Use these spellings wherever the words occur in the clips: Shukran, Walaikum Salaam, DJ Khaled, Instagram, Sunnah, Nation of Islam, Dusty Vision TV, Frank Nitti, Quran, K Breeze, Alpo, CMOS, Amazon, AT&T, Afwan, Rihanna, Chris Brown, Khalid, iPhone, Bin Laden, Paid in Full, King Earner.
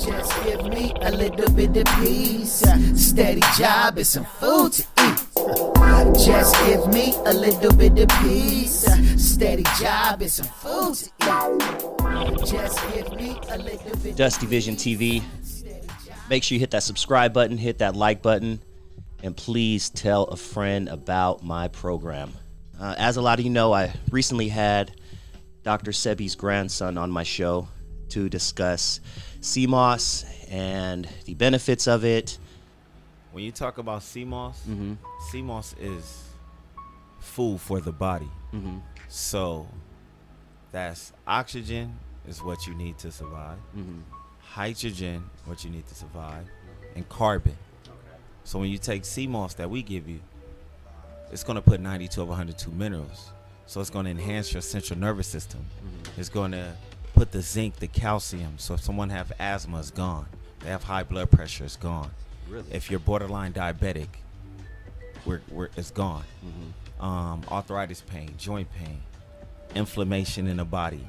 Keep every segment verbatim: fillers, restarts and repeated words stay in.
Just give me a little bit of peace, steady job and some food to eat. Just give me a little bit of peace, steady job and some food to eat. Just give me a little bit. Dusty Vision T V. Make sure you hit that subscribe button, hit that like button, and please tell a friend about my program. Uh, as a lot of you know, I recently had Doctor Sebi's grandson on my show to discuss C M O S and the benefits of it. When you talk about C M O S, mm-hmm. C M O S is food for the body. Mm-hmm. So that's oxygen is what you need to survive. Mm-hmm. Hydrogen, what you need to survive, and carbon. So when you take C M O S that we give you, it's going to put ninety to one hundred two minerals. So it's going to enhance your central nervous system. Mm-hmm. It's going to put the zinc, the calcium. So if someone have asthma, it's gone. They have high blood pressure, it's gone. Really? If you're borderline diabetic, we're, we're, it's gone. Mm-hmm. um, arthritis pain, joint pain, inflammation in the body,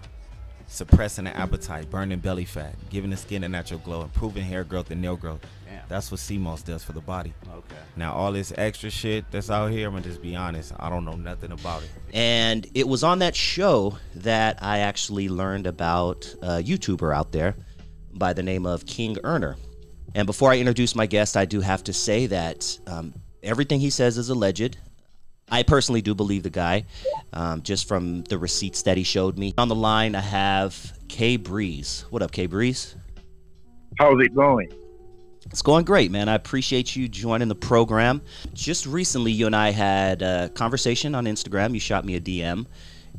suppressing the appetite, burning belly fat, giving the skin a natural glow, improving hair growth and nail growth. Damn. That's what C M O S does for the body. Okay. Now, all this extra shit that's out here, I'm going to just be honest, I don't know nothing about it. And it was on that show that I actually learned about a YouTuber out there by the name of King Earner. And before I introduce my guest, I do have to say that um, everything he says is alleged. I personally do believe the guy, um, just from the receipts that he showed me. On the line, I have K Breeze. What up, K Breeze? How's it going? It's going great, man. I appreciate you joining the program. Just recently, you and I had a conversation on Instagram. You shot me a D M,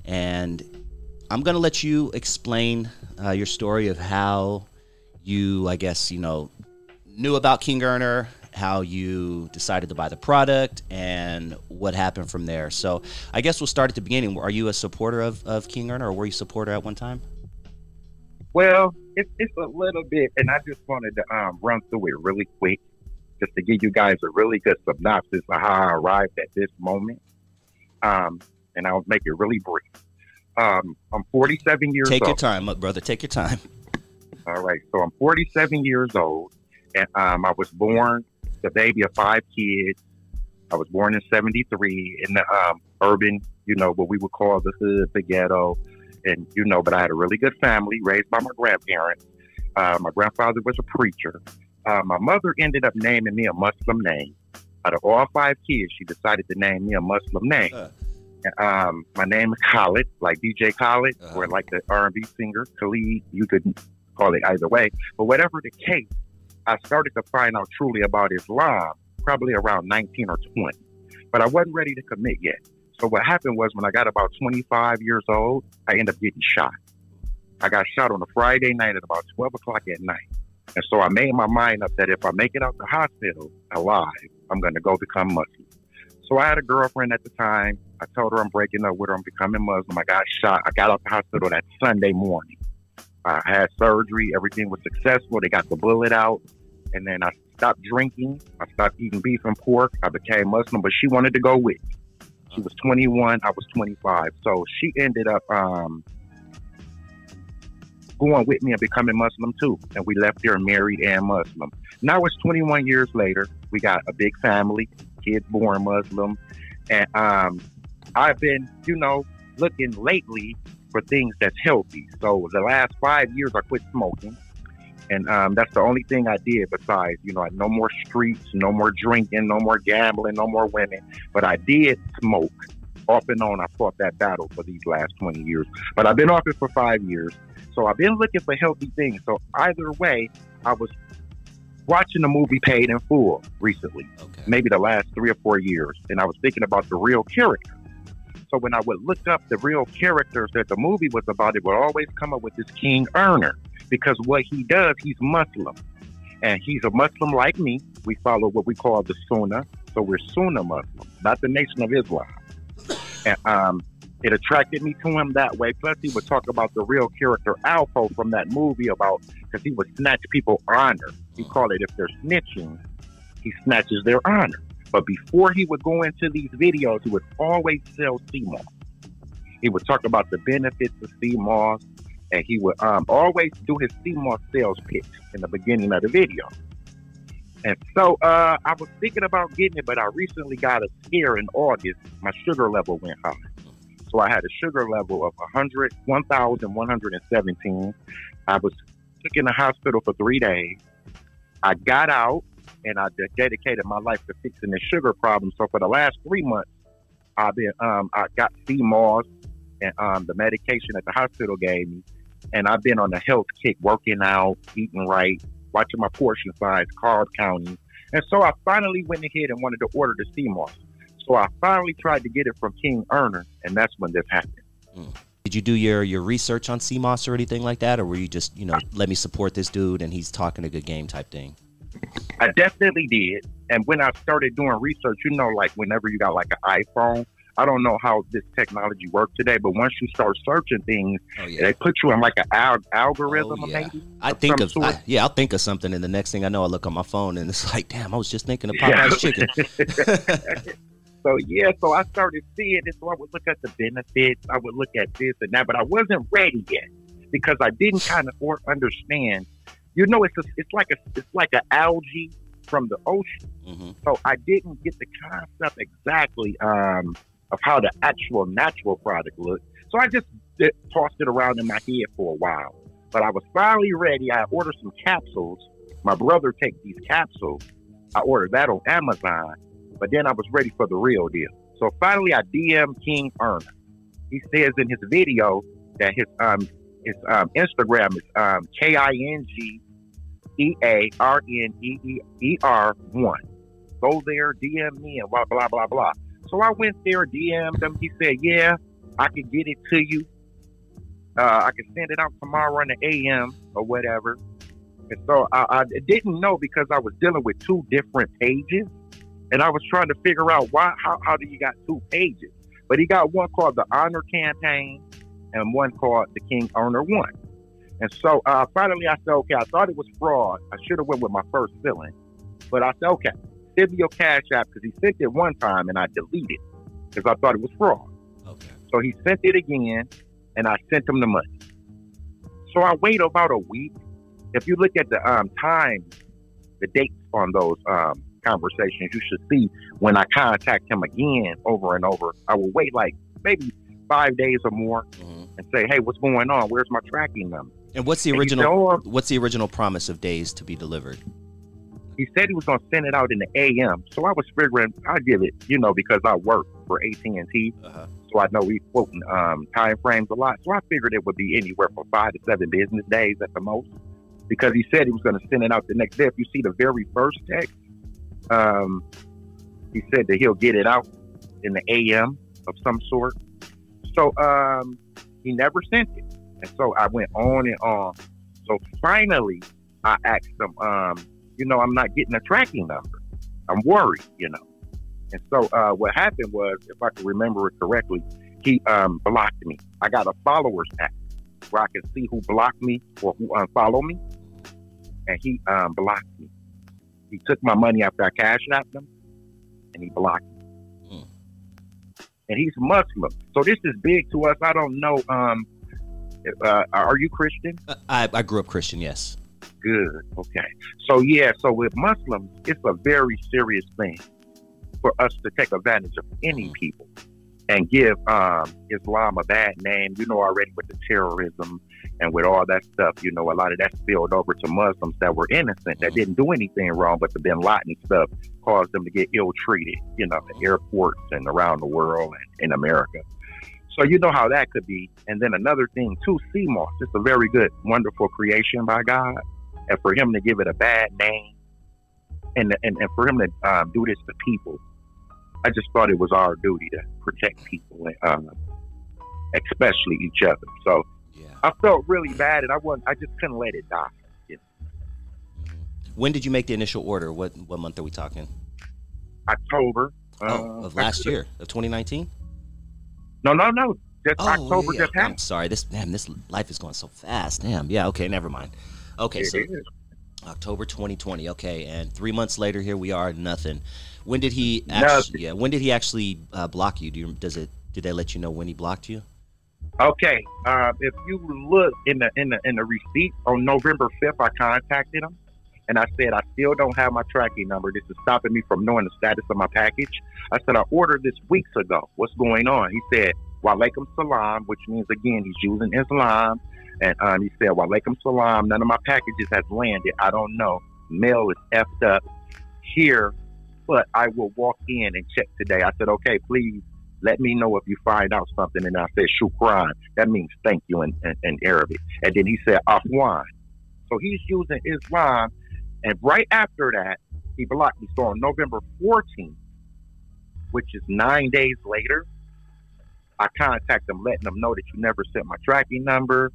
and I'm going to let you explain uh, your story of how you, I guess, you know, knew about King Earner, how you decided to buy the product, and what happened from there. So I guess we'll start at the beginning. Are you a supporter of, of King Earner, or were you a supporter at one time? Well, it, it's a little bit, and I just wanted to um, run through it really quick, just to give you guys a really good synopsis of how I arrived at this moment. Um, and I'll make it really brief. Um, I'm forty-seven years old. Take your time, look, brother, take your time. All right, so I'm forty-seven years old, and um, I was born the baby of five kids. I was born in seventy-three in the um, urban, you know, what we would call the hood, the ghetto. And, you know, but I had a really good family raised by my grandparents. Uh, my grandfather was a preacher. Uh, my mother ended up naming me a Muslim name. Out of all five kids, she decided to name me a Muslim name. Uh. Um, my name is Khalid, like D J Khaled, uh. or like the R and B singer, Khalid. You could call it either way. But whatever the case, I started to find out truly about Islam probably around nineteen or twenty, but I wasn't ready to commit yet. So what happened was when I got about twenty-five years old, I ended up getting shot. I got shot on a Friday night at about twelve o'clock at night. And so I made my mind up that if I make it out the hospital alive, I'm going to go become Muslim. So I had a girlfriend at the time. I told her I'm breaking up with her. I'm becoming Muslim. I got shot. I got out the hospital that Sunday morning. I had surgery. Everything was successful. They got the bullet out. And then I stopped drinking. I stopped eating beef and pork. I became Muslim, but she wanted to go with me. She was twenty-one. I was twenty-five. So she ended up um, going with me and becoming Muslim too. And we left there married and Muslim. Now it's twenty-one years later. We got a big family, kids born Muslim. And um, I've been, you know, looking lately for things that's healthy. So the last five years, I quit smoking. And um, that's the only thing I did besides, you know, no more streets, no more drinking, no more gambling, no more women. But I did smoke. Off and on, I fought that battle for these last twenty years. But I've been off it for five years. So I've been looking for healthy things. So either way, I was watching the movie Paid in Full recently, okay, maybe the last three or four years. And I was thinking about the real character. So when I would look up the real characters that the movie was about, it would always come up with this King Earner, because what he does, he's Muslim. And he's a Muslim like me. We follow what we call the Sunnah. So we're Sunnah Muslim, not the Nation of Islam. And um, it attracted me to him that way. Plus, he would talk about the real character Alpo from that movie about, because he would snatch people's honor. He called it, if they're snitching, he snatches their honor. But before he would go into these videos, he would always sell C M O S. He would talk about the benefits of C M O S, and he would um, always do his Seymour sales pitch in the beginning of the video. And so uh, I was thinking about getting it, but I recently got a scare in August. My sugar level went high. So I had a sugar level of one hundred, one thousand one hundred seventeen. I was took in the hospital for three days. I got out and I dedicated my life to fixing this sugar problem. So for the last three months, I've been, um, I got C M O S and um, the medication that the hospital gave me. And I've been on a health kick, working out, eating right, watching my portion size, carb counting. And so I finally went ahead and wanted to order the C M O S. So I finally tried to get it from King Earner, and that's when this happened. Mm. Did you do your, your research on C M O S or anything like that? Or were you just, you know, let me support this dude and he's talking a good game type thing? I definitely did. And when I started doing research, you know, like whenever you got like an iPhone, I don't know how this technology works today, but once you start searching things, oh, yeah. they put you in like an al algorithm. Oh, yeah. Maybe, I of think of I, yeah, I'll think of something, and the next thing I know, I look on my phone, and it's like, damn, I was just thinking of Popeye's chicken. So yeah, so I started seeing this. So I would look at the benefits, I would look at this and that, but I wasn't ready yet because I didn't kind of or understand. You know, it's a, it's like a it's like an algae from the ocean. Mm-hmm. So I didn't get the concept exactly. Um, of how the actual natural product looked. So I just did, tossed it around in my head for a while. But I was finally ready. I ordered some capsules. My brother takes these capsules. I ordered that on Amazon. But then I was ready for the real deal. So finally I D M'd King Earner. He says in his video that his um his um Instagram is um K I N G E A R N E E R one. Go there, D M me and blah blah blah blah. So I went there, D M'd him. He said, yeah, I can get it to you. Uh, I can send it out tomorrow in the A M or whatever. And so I, I didn't know because I was dealing with two different pages. And I was trying to figure out why. How, how do you got two pages? But he got one called the Honor Campaign and one called the King Earner One. And so uh, finally I said, okay, I thought it was fraud. I should have went with my first feeling. But I said, okay. Give me your Cash App, because he sent it one time and I deleted it because I thought it was fraud. Okay. So he sent it again and I sent him the money. So I wait about a week. If you look at the um, time, the dates on those um, conversations, you should see when I contact him again over and over, I will wait like maybe five days or more mm-hmm. and say, hey, what's going on? Where's my tracking number? And what's the original, and said, oh, what's the original promise of days to be delivered? He said he was going to send it out in the A M. So I was figuring I'd give it, you know, because I work for A T and T. Uh-huh. So I know we quoting um, time frames a lot. So I figured it would be anywhere from five to seven business days at the most. Because he said he was going to send it out the next day. If you see the very first text, um, he said that he'll get it out in the A M of some sort. So um, he never sent it. And so I went on and on. So finally, I asked him... Um, you know, I'm not getting a tracking number. I'm worried, you know. And so uh, what happened was, if I can remember it correctly, he um, blocked me. I got a followers app where I can see who blocked me or who unfollowed me. And he um, blocked me. He took my money after I cash out them, and he blocked me. Hmm. And he's Muslim. So this is big to us. I don't know. Um, uh, are you Christian? I, I grew up Christian, yes. Good. Okay. So yeah, so with Muslims, it's a very serious thing for us to take advantage of any people and give um, Islam a bad name. You know already with the terrorism and with all that stuff, you know, a lot of that spilled over to Muslims that were innocent, that didn't do anything wrong, but the Bin Laden stuff caused them to get ill-treated, you know, at airports and around the world and in America. So you know how that could be. And then another thing too, C M O S, it's a very good, wonderful creation by God. And for him to give it a bad name and and, and for him to um, do this to people, I just thought it was our duty to protect people, and, um, especially each other. So yeah. I felt really bad, and I wasn't, I just couldn't let it die. Yeah. When did you make the initial order? What what month are we talking? October. Oh, uh, of last actually, year, of twenty nineteen? No, no, no. Just oh, October yeah. just happened. I'm sorry. This, damn, this life is going so fast. Damn. Yeah, okay, never mind. Okay, so October twenty twenty. Okay, and three months later, here we are. Nothing. When did he? Actually, yeah. When did he actually uh, block you? Do you? Does it? Did they let you know when he blocked you? Okay. Uh, if you look in the in the in the receipt on November fifth, I contacted them and I said, I still don't have my tracking number. This is stopping me from knowing the status of my package. I said, I ordered this weeks ago. What's going on? He said, Walaikum Salaam, which means, again, he's using Islam. And um, he said, Walaikum Salaam, none of my packages has landed. I don't know. Mail is effed up here, but I will walk in and check today. I said, okay, please let me know if you find out something. And I said, Shukran. That means thank you in, in, in Arabic. And then he said, Afwan. So he's using Islam. And right after that, he blocked me. So on November fourteenth, which is nine days later, I contact them, letting them know that you never sent my tracking number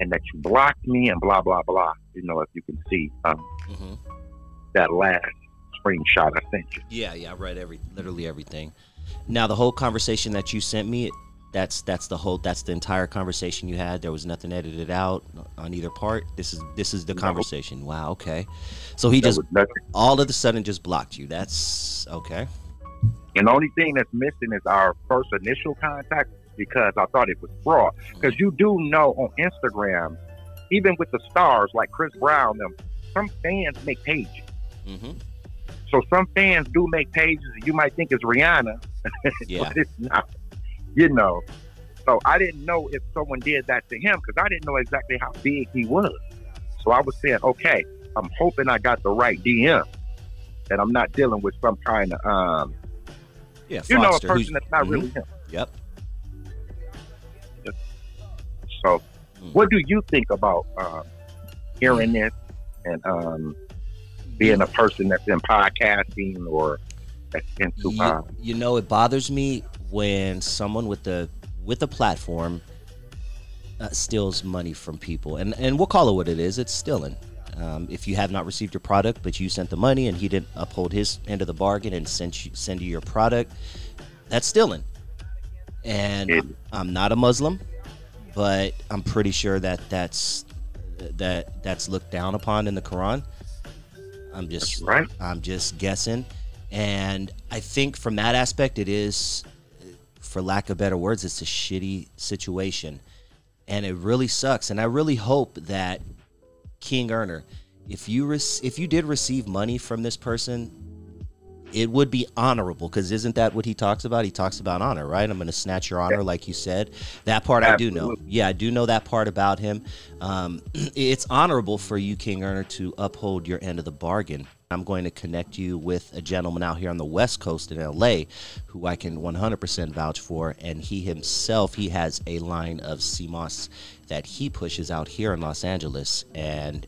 and that you blocked me and blah, blah, blah. You know, if you can see um, mm-hmm. that last screenshot I sent you. Yeah, yeah, I read every, literally everything. Now, the whole conversation that you sent me, that's that's the whole, that's the entire conversation you had. There was nothing edited out on either part. This is this is the no. conversation. Wow, okay. So he that just, all of a sudden, just blocked you. That's, okay. And the only thing that's missing is our first initial contact, because I thought it was fraud. Because you do know on Instagram, even with the stars like Chris Brown, them, some fans make pages. Mm-hmm. So some fans do make pages that you might think is Rihanna, yeah. but it's not, you know. So I didn't know if someone did that to him, because I didn't know exactly how big he was. So I was saying, okay, I'm hoping I got the right D M, that I'm not dealing with some kind of... Um, Yeah, you know, a person that's not mm-hmm. really him. Yep. So, mm-hmm. what do you think about um, hearing this and um, being a person that's in podcasting or that's into you, um, you know, it bothers me when someone with the with a platform uh, steals money from people, and and we'll call it what it is. It's stealing. Um, if you have not received your product, but you sent the money and he didn't uphold his end of the bargain and sent you, send you your product, that's stealing. And I'm, I'm not a Muslim, but I'm pretty sure that that's that that's looked down upon in the Quran. I'm just right. I'm just guessing, and I think from that aspect, it is, for lack of better words, it's a shitty situation, and it really sucks. And I really hope that. King Earner, if you if you did receive money from this person, it would be honorable, because isn't that what he talks about? He talks about honor, right? I'm going to snatch your honor, yeah. like you said. That part Absolutely. I do know. Yeah, I do know that part about him. Um, it's honorable for you, King Earner, to uphold your end of the bargain. I'm going to connect you with a gentleman out here on the West Coast in L A who I can one hundred percent vouch for, and he himself, he has a line of C M O S that he pushes out here in Los Angeles, and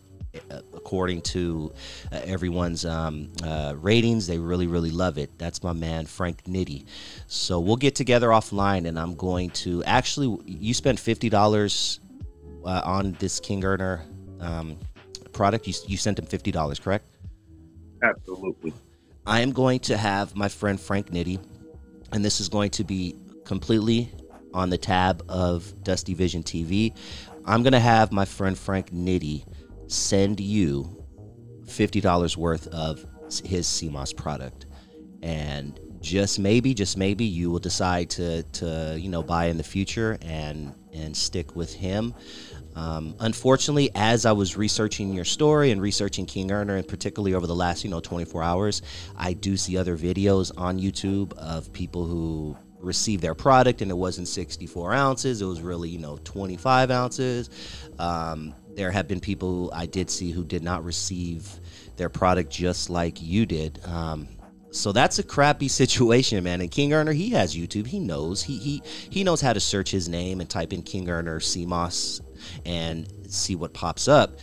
according to uh, everyone's um, uh, ratings, they really, really love it. That's my man, Frank Nitti. So we'll get together offline, and I'm going to actually, you spent fifty dollars uh, on this King Earner um, product. You, you sent him fifty dollars, correct? Absolutely. I am going to have my friend Frank Nitti, and this is going to be completely on the tab of Dusty Vision T V. I'm going to have my friend Frank Nitti send you fifty dollars worth of his C M O S product. And just maybe, just maybe you will decide to, to you know, buy in the future and, and stick with him. Um, unfortunately, as I was researching your story and researching King Earner, and particularly over the last, you know, twenty-four hours, I do see other videos on YouTube of people who receive their product and it wasn't sixty-four ounces. It was really, you know, twenty-five ounces. Um, there have been people who I did see who did not receive their product just like you did. Um, So that's a crappy situation, man. And King Earner, he has YouTube. He knows. He he he knows how to search his name and type in King Earner C M O S and see what pops up.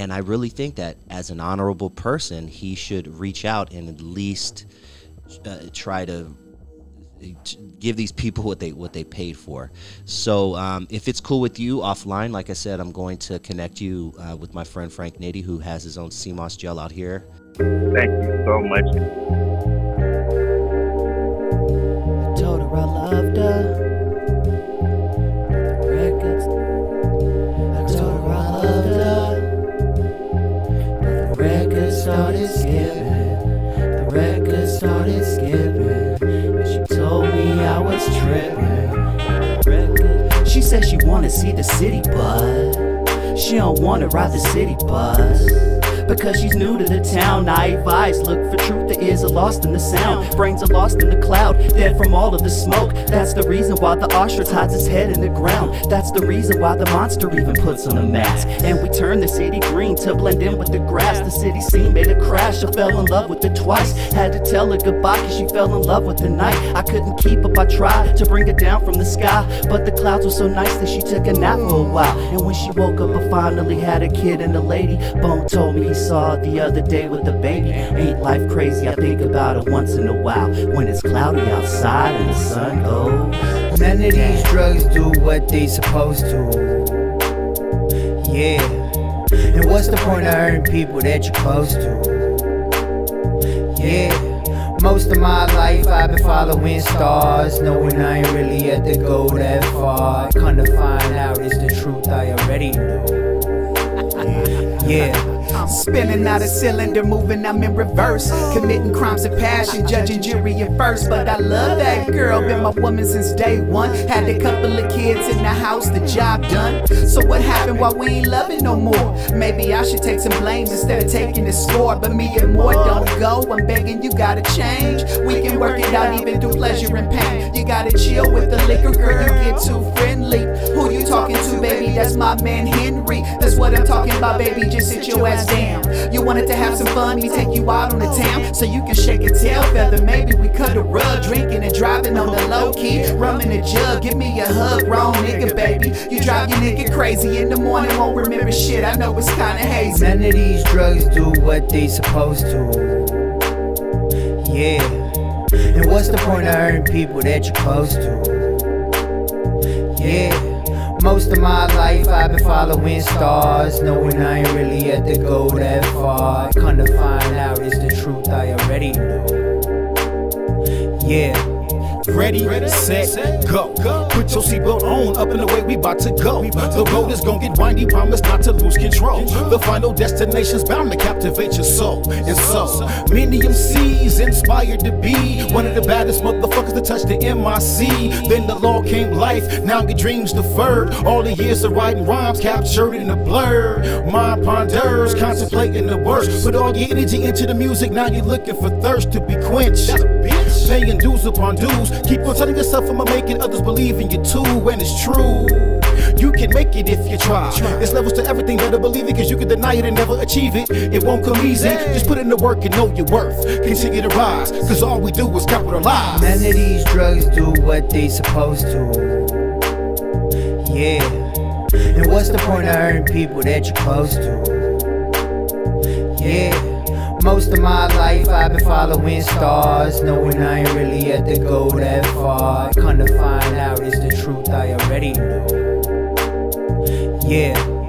And I really think that as an honorable person, he should reach out and at least uh, try to give these people what they what they paid for. So um, if it's cool with you offline, like I said, I'm going to connect you uh, with my friend Frank Nitti, who has his own C M O S gel out here. Thank you so much. I loved her. The records. I told her I loved her. But the record started skipping. The record started skipping. And she told me I was tripping. She said she wanna see the city, but she don't wanna ride the city bus. Because she's new to the town, naive eyes look for truth, the ears are lost in the sound, brains are lost in the cloud, dead from all of the smoke. That's the reason why the ostrich hides its head in the ground. That's the reason why the monster even puts on a mask. And we turn the city green to blend in with the grass. The city scene made a crash, I fell in love with it twice. Had to tell her goodbye cause she fell in love with the night. I couldn't keep up, I tried to bring her down from the sky, but the clouds were so nice that she took a nap for a while. And when she woke up I finally had a kid and a lady. Bone told me he saw the other day with the baby. Ain't life crazy? I think about it once in a while when it's cloudy outside and the sun goes. None of these drugs do what they supposed to. Yeah. And what's the point of hurting people that you're close to? Yeah. Most of my life I've been following stars, knowing I ain't really had to go that far. Come to find out it's the truth I already knew. Yeah. I'm spinning out a cylinder, moving, I'm in reverse, committing crimes of passion, judging jury and first. But I love that girl, been my woman since day one. Had a couple of kids in the house, the job done. So what happened while we ain't loving no more? Maybe I should take some blame instead of taking the score. But me and more don't go, I'm begging you gotta change. We can work it out even through pleasure and pain. You gotta chill with the liquor, girl, you get too friendly. Who you talking to, baby? That's my man Henry. That's what I'm talking about, baby, just sit your ass down. You wanted to have some fun, we take you out on the town so you can shake a tail feather. Maybe we cut a rug, drinking and driving on the low key, rum in a jug. Give me a hug, wrong nigga, baby. You drive your nigga crazy in the morning, won't remember shit. I know it's kinda hazy. None of these drugs do what they supposed to. Yeah. And what's the point of hurting people that you're close to? Yeah. Most of my life I've been following stars, knowing I ain't really had to go that far. Come to find out it's the truth I already knew. Yeah. Ready, set, go. Put your seatbelt on, up and away, we bout to go. The road is gon' get windy, promise not to lose control. The final destination's bound to captivate your soul. And so, many M Cs inspired to be one of the baddest motherfuckers to touch the M I C. Then the law came life, now your dreams deferred. All the years of writing rhymes captured in a blur. Mind ponders, contemplating the worst. Put all your energy into the music, now you're looking for thirst to be quenched. Paying dues upon dues, keep on telling yourself I'ma make it, others believe in you too, and it's true. You can make it if you try. There's levels to everything, better believe it, cause you can deny it and never achieve it. It won't come easy, just put in the work and know your worth. Continue to rise, cause all we do is capitalize. None of these drugs do what they supposed to. Yeah. And what's the point of hurting people that you're close to? Yeah. Most of my life I've been following stars, knowing I ain't really had to go that far. Come to find out it's the truth I already knew. Yeah.